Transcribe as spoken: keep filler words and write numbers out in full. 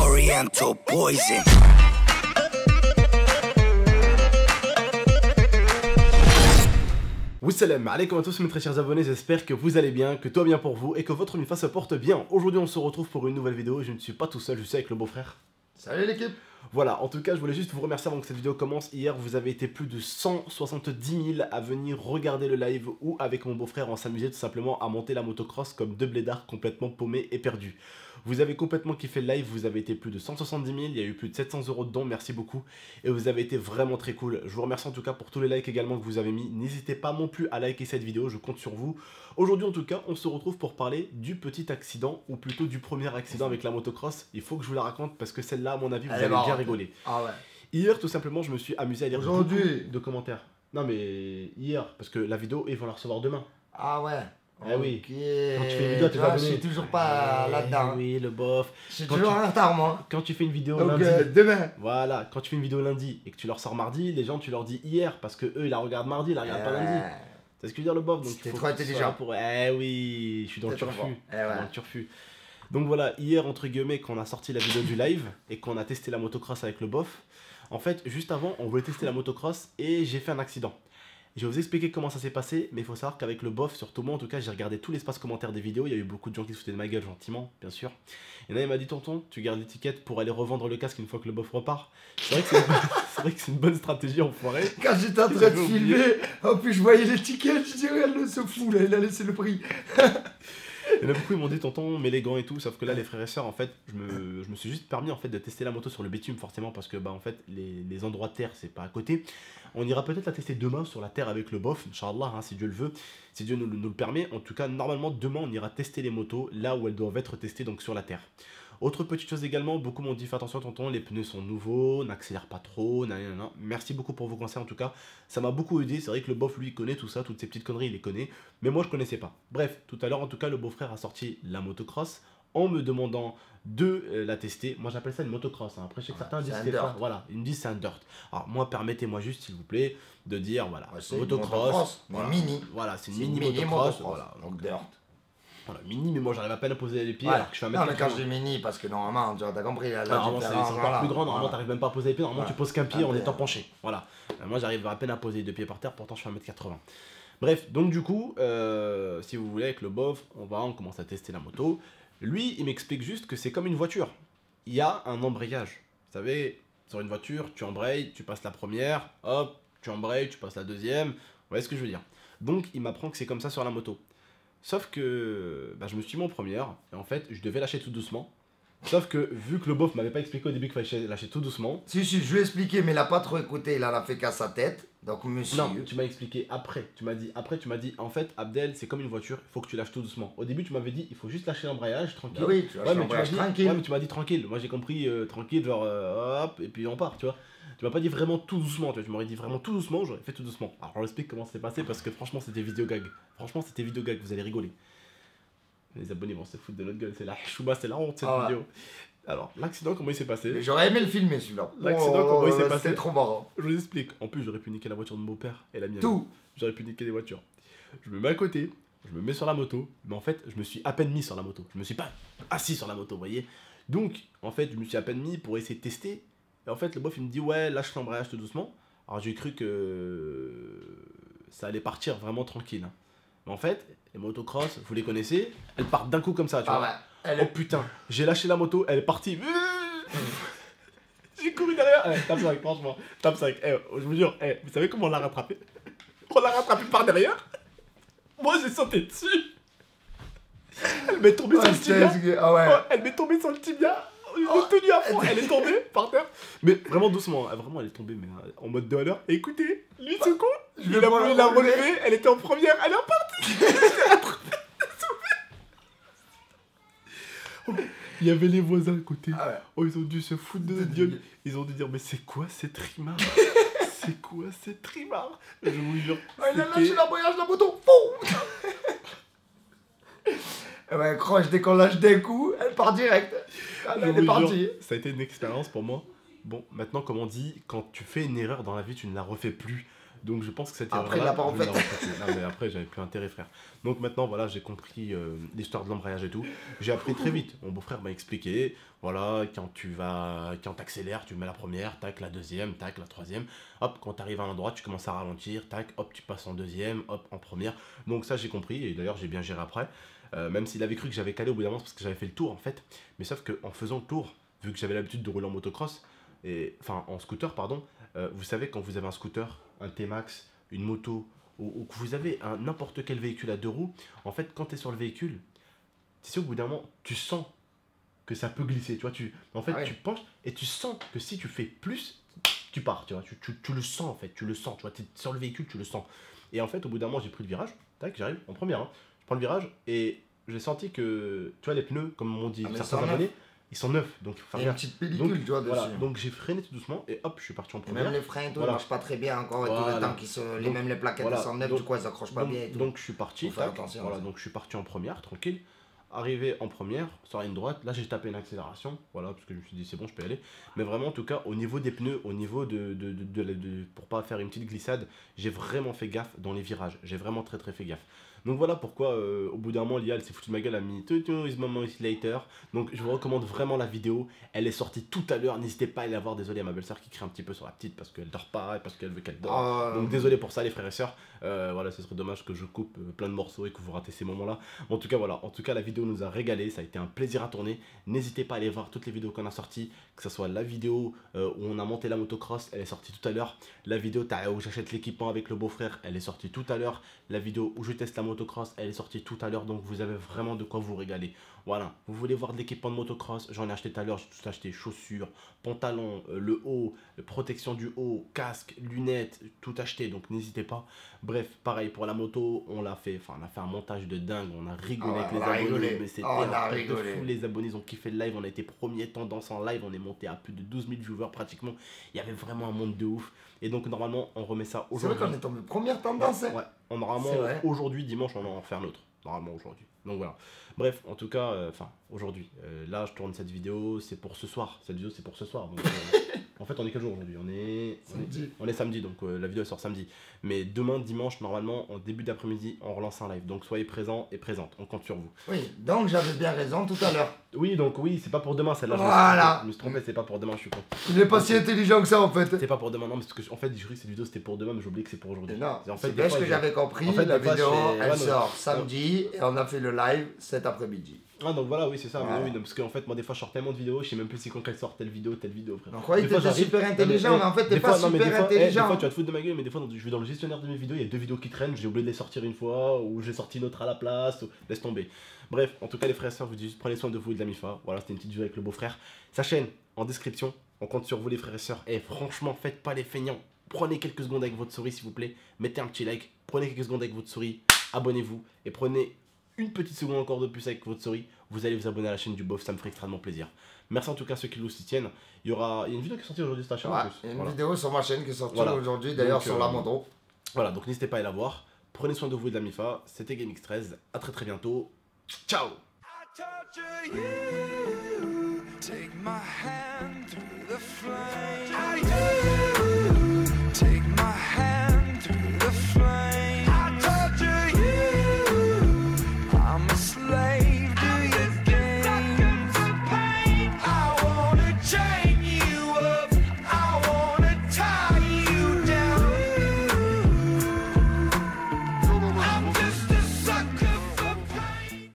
Oriental poison. Wassalam alaikum à tous mes très chers abonnés, j'espère que vous allez bien, que tout va bien pour vous et que votre mifa se porte bien. Aujourd'hui on se retrouve pour une nouvelle vidéo, je ne suis pas tout seul, je suis avec le beau-frère. Salut l'équipe. Voilà, en tout cas je voulais juste vous remercier avant que cette vidéo commence. Hier vous avez été plus de cent soixante-dix mille à venir regarder le live où avec mon beau-frère on s'amusait tout simplement à monter la motocross comme deux blédards complètement paumés et perdus. Vous avez complètement kiffé le live, vous avez été plus de cent soixante-dix mille, il y a eu plus de sept cents euros de dons, merci beaucoup. Et vous avez été vraiment très cool, je vous remercie en tout cas pour tous les likes également que vous avez mis. N'hésitez pas non plus à liker cette vidéo, je compte sur vous. Aujourd'hui en tout cas on se retrouve pour parler du petit accident, ou plutôt du premier accident avec la motocross. Il faut que je vous la raconte parce que celle-là à mon avis vous allez bien rigoler. Ah ouais. Hier tout simplement je me suis amusé à lire beaucoup de commentaires. Non mais hier, parce que la vidéo ils vont la recevoir demain. Ah ouais. Eh oui, okay. Quand tu fais une vidéo, tu vois, je suis toujours pas eh là-dedans. Oui, le bof. Je suis quand toujours tu... en retard, moi. Quand tu fais une vidéo donc lundi, euh, demain. Voilà, quand tu fais une vidéo lundi et que tu leur sors mardi, les gens, tu leur dis hier parce que eux, ils la regardent mardi, ils la regardent euh... pas lundi. C'est ce que je veux dire, le bof. C'était trop intelligent. Pour... Eh oui, je suis dans le turfu. Bon. Eh ouais. Dans le turfu. Donc voilà, hier, entre guillemets, quand on a sorti la vidéo du live et qu'on a testé la motocross avec le bof, en fait, juste avant, on voulait tester la motocross et j'ai fait un accident. Je vais vous expliquer comment ça s'est passé, mais il faut savoir qu'avec le bof, surtout moi en tout cas, j'ai regardé tout l'espace commentaire des vidéos. Il y a eu beaucoup de gens qui se foutaient de ma gueule gentiment, bien sûr. Et là, il m'a dit tonton, tu gardes l'étiquette pour aller revendre le casque une fois que le bof repart. C'est vrai que c'est une bonne stratégie enfoirée. Quand j'étais en train de filmer, en plus je voyais l'étiquette, je dis regarde, ce fou là, il a laissé le prix. Et là, beaucoup ils m'ont dit tonton, mets les gants et tout, sauf que là les frères et sœurs en fait, je me, je me suis juste permis en fait de tester la moto sur le bitume forcément parce que bah en fait les, les endroits de terre c'est pas à côté. On ira peut-être la tester demain sur la terre avec le bof, Inch'Allah, hein, si Dieu le veut, si Dieu nous, nous le permet. En tout cas normalement demain on ira tester les motos là où elles doivent être testées, donc sur la terre. Autre petite chose également, beaucoup m'ont dit fais attention tonton, les pneus sont nouveaux, n'accélère pas trop, nan, nan, nan. Merci beaucoup pour vos conseils en tout cas, ça m'a beaucoup aidé, c'est vrai que le bof lui il connaît tout ça, toutes ces petites conneries il les connaît, mais moi je connaissais pas. Bref, tout à l'heure en tout cas le beau-frère a sorti la motocross en me demandant de euh, la tester. Moi j'appelle ça une motocross, hein. Après je sais que certains disent c'est un dirt. Voilà, ils me disent c'est un dirt. Alors moi permettez-moi juste s'il vous plaît de dire voilà, ouais, motocross, voilà, mini. Voilà, c'est une mini, mini motocross, motocross, voilà, donc dirt. Voilà, mini, mais moi j'arrive à peine à poser les pieds. Ouais. Alors que je suis un mec. Non, mais quand je dis mini, parce que normalement, tu as compris. Là, normalement, c'est encore plus grand. Normalement, voilà, t'arrives même pas à poser les pieds. Normalement, voilà, tu poses qu'un pied en étant penché. Voilà. Moi, j'arrive à peine à poser les deux pieds par terre. Pourtant, je suis un mètre quatre-vingts. Bref, donc du coup, euh, si vous voulez, avec le bof, on va, on commence à tester la moto. Lui, il m'explique juste que c'est comme une voiture. Il y a un embrayage. Vous savez, sur une voiture, tu embrayes, tu passes la première. Hop, tu embrayes, tu passes la deuxième. Vous voyez ce que je veux dire? Donc, il m'apprend que c'est comme ça sur la moto. Sauf que bah, je me suis mis en première et en fait je devais lâcher tout doucement. Sauf que vu que le bof m'avait pas expliqué au début qu'il fallait lâcher tout doucement. Si, si, je lui ai expliqué, mais il a pas trop écouté, il en a fait qu'à sa tête. Donc monsieur. Non, tu m'as expliqué après. Tu m'as dit, après, tu m'as dit, en fait, Abdel, c'est comme une voiture, il faut que tu lâches tout doucement. Au début, tu m'avais dit, il faut juste lâcher l'embrayage, tranquille. Bah oui, tu lâches ouais, l'embrayage tranquille. Ouais, mais tu m'as dit tranquille. Moi j'ai compris euh, tranquille, genre euh, hop, et puis on part, tu vois. Tu m'as pas dit vraiment tout doucement, tu vois, tu m'aurais dit vraiment tout doucement, j'aurais fait tout doucement. Alors on explique comment c'est passé parce que franchement c'était vidéo gag. Franchement c'était vidéo gag, vous allez rigoler. Les abonnés vont se foutre de notre gueule, c'est la chouba, c'est la honte cette ah ouais. vidéo. Alors l'accident comment il s'est passé. J'aurais aimé le filmer celui-là. L'accident oh, comment il s'est passé. C'était trop marrant. Je vous explique, en plus j'aurais pu niquer la voiture de mon père et la mienne. Tout. J'aurais pu niquer des voitures. Je me mets à côté, je me mets sur la moto, mais en fait je me suis à peine mis sur la moto. Je me suis pas assis sur la moto, vous voyez. Donc en fait je me suis à peine mis pour essayer de tester. Et en fait, le bof il me dit ouais, lâche l'embrayage tout doucement. Alors j'ai cru que ça allait partir vraiment tranquille. Hein. Mais en fait, les motocross, vous les connaissez, elles partent d'un coup comme ça, tu ah vois. Ouais, elle... Oh putain, j'ai lâché la moto, elle est partie. J'ai couru derrière. Eh, tape cinq, franchement. Tape cinq. Eh, je vous jure, eh, vous savez comment on l'a rattrapé? On l'a rattrapé par derrière. Moi j'ai sauté dessus. Elle m'est tombée, oh, ah ouais. oh, tombée sur le tibia. Oh, tenue à fond. Elle est tombée par terre, mais vraiment doucement, hein. Vraiment elle est tombée, mais euh, en mode de valeur. Et écoutez, lui ce con, il a voulu la relever, elle était en première, elle est partie. Il y avait les voisins à côté, ah ouais. Oh ils ont dû se foutre de notre gueule, ils ont dû dire mais c'est quoi ces trimards. C'est quoi ces trimards, je vous jure. Oh, il a lâché l'embrayage de la moto. Ouais, croche, dès qu'on lâche d'un coup, elle part direct. Elle, elle est partie. Ça a été une expérience pour moi. Bon, maintenant, comme on dit, quand tu fais une erreur dans la vie, tu ne la refais plus. Donc je pense que cette après, erreur là, je l'ai reprise. Non, mais après j'avais plus intérêt, frère. Donc maintenant voilà, j'ai compris euh, l'histoire de l'embrayage et tout. J'ai appris très vite. Mon beau-frère m'a expliqué, voilà, quand tu vas, quand t'accélères, tu mets la première, tac, la deuxième, tac, la troisième. Hop, quand tu arrives à un endroit, tu commences à ralentir, tac, hop, tu passes en deuxième, hop, en première. Donc ça j'ai compris et d'ailleurs j'ai bien géré après. Euh, même s'il avait cru que j'avais calé au bout d'un moment parce que j'avais fait le tour en fait. Mais sauf qu'en faisant le tour, vu que j'avais l'habitude de rouler en motocross, et, enfin en scooter pardon, euh, vous savez quand vous avez un scooter, un T-Max, une moto, ou que vous avez n'importe quel véhicule à deux roues, en fait quand tu es sur le véhicule, tu sais au bout d'un moment, tu sens que ça peut glisser, tu vois, tu, en fait ah ouais. tu penches et tu sens que si tu fais plus, tu pars, tu vois, tu, tu, tu le sens en fait, tu le sens, tu vois, tu es sur le véhicule, tu le sens. Et en fait au bout d'un moment j'ai pris le virage, tac, j'arrive en première, hein, je prends le virage et j'ai senti que, tu vois les pneus, comme on dit, ah, certains abonnés, ils sont neufs, donc il faut faire une petite pellicule, donc, tu vois, dessus. Voilà, donc j'ai freiné tout doucement et hop, je suis parti en première. Et même les freins et tout, voilà. Ils marchent pas très bien encore et voilà. Tout le temps, qui se, les mêmes les plaquettes voilà. Sont neufs, du coup, elles accrochent pas donc, bien et tout. Donc je suis parti, tac, voilà, donc je suis parti en première, tranquille. Arrivé en première, sur la ligne droite, là j'ai tapé une accélération, voilà, parce que je me suis dit c'est bon, je peux y aller. Mais vraiment, en tout cas, au niveau des pneus, au niveau de, de, de, de, de, de pour pas faire une petite glissade, j'ai vraiment fait gaffe dans les virages, j'ai vraiment très très fait gaffe. Donc voilà pourquoi euh, au bout d'un moment l'I A elle s'est foutue de ma gueule, elle a mis is moment is later. Donc je vous recommande vraiment la vidéo, elle est sortie tout à l'heure, n'hésitez pas à aller la voir. Désolé à ma belle-sœur qui crie un petit peu sur la petite parce qu'elle dort pas et parce qu'elle veut qu'elle dort. Donc désolé pour ça les frères et sœurs, euh, voilà ce serait dommage que je coupe plein de morceaux et que vous ratez ces moments là. En tout cas voilà, en tout cas la vidéo nous a régalé, ça a été un plaisir à tourner. N'hésitez pas à aller voir toutes les vidéos qu'on a sorties, que ce soit la vidéo euh, où on a monté la motocross, elle est sortie tout à l'heure. La vidéo où j'achète l'équipement avec le beau-frère, elle est sortie tout à l'heure. La vidéo où je teste la motocross, elle est sortie tout à l'heure, donc vous avez vraiment de quoi vous régaler. Voilà, vous voulez voir de l'équipement de motocross, j'en ai acheté tout à l'heure, j'ai tout acheté, chaussures, pantalons, euh, le haut, protection du haut, casque, lunettes, tout acheté, donc n'hésitez pas. Bref, pareil pour la moto, on l'a fait, enfin on a fait un montage de dingue, on a rigolé oh, avec les abonnés, rigolé. Mais c'était oh, de fou, les abonnés ils ont kiffé le live, on a été premier tendance en live, on est monté à plus de douze mille viewers pratiquement, il y avait vraiment un monde de ouf, et donc normalement on remet ça aujourd'hui. C'est vrai qu'on est tombé première tendance ouais, hein. Ouais. On normalement aujourd'hui dimanche on va en faire l'autre, normalement aujourd'hui. Donc voilà. Bref, en tout cas, enfin euh, aujourd'hui, euh, là je tourne cette vidéo, c'est pour ce soir. Cette vidéo c'est pour ce soir. Donc, euh, en fait on est quel jour aujourd'hui? On est samedi. On est, on est samedi, donc euh, la vidéo elle sort samedi. Mais demain dimanche normalement en début d'après-midi on relance un live. Donc soyez présents et présentes, on compte sur vous. Oui, donc j'avais bien raison tout à l'heure. Oui, donc oui, c'est pas pour demain celle-là. Voilà. Je me suis trompé, c'est pas pour demain, je suis con. Il est pas si intelligent que ça en fait. C'est pas pour demain, non, parce que en fait j'ai cru que cette vidéo c'était pour demain, mais j'ai oublié que c'est pour aujourd'hui. Non, c'est en fait, ce que j'avais compris. En fait, la vidéo fais... elle ouais, sort samedi et on a fait le live cet après-midi. Ah donc voilà, oui c'est ça, voilà. Oui, non, parce qu'en fait moi des fois je sors tellement de vidéos, je sais même plus si quand elle sort telle vidéo, telle vidéo frère. Donc ouais, t'es super intelligent, mais en fait t'es pas fois, super non, fois, intelligent. Hey, des fois tu vas te foutre de ma gueule, mais des fois je vais dans le gestionnaire de mes vidéos, il y a deux vidéos qui traînent, j'ai oublié de les sortir une fois, ou j'ai sorti une autre à la place, ou... laisse tomber. Bref, en tout cas les frères et sœurs, vous dites, prenez soin de vous et de la Mifa, voilà c'était une petite vidéo avec le beau-frère. Sa chaîne, en description, on compte sur vous les frères et sœurs, et franchement faites pas les feignants, prenez quelques secondes avec votre souris s'il vous plaît, mettez un petit like, prenez quelques secondes avec votre souris, abonnez-vous, et prenez... une petite seconde encore de plus avec votre souris, vous allez vous abonner à la chaîne du bof, ça me ferait extrêmement plaisir. Merci en tout cas à ceux qui nous soutiennent. Il y aura il y a une vidéo qui est sortie aujourd'hui sur ta chaîne. Ouais, en plus. Il y a une voilà. vidéo sur ma chaîne qui est sortie voilà. aujourd'hui, d'ailleurs sur euh, la moto. Voilà, donc n'hésitez pas à aller la voir. Prenez soin de vous et de la Mifa. C'était GameMixTreize. À très très bientôt. Ciao.